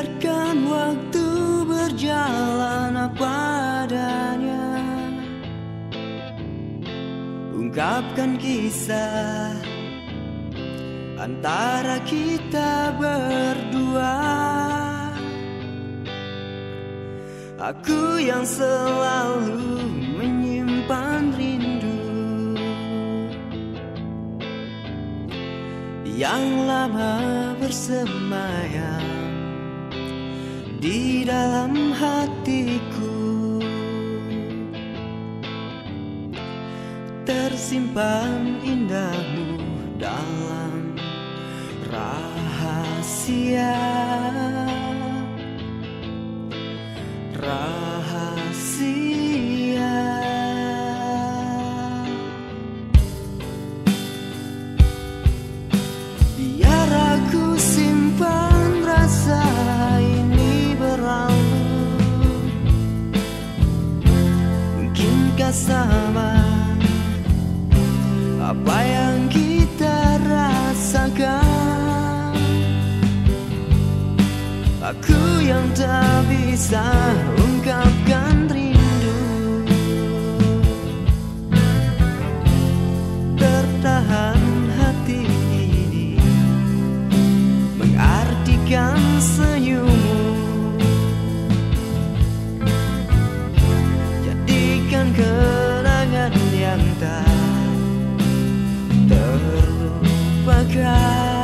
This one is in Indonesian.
biarkan waktu berjalan apa adanya. Ungkapkan kisah antara kita berdua. Aku yang selalu menyimpan rindu yang lama bersemayam di dalam hatiku, tersimpan indahmu dalam rahasia. Biar aku simpan rasa ini berlalu. Mungkinkah sama apa yang kita rasakan? Aku yang tak bisa ungkapkan rindu, tertahan hati ini mengartikan senyummu. Jadikan kenangan yang tak terlupakan.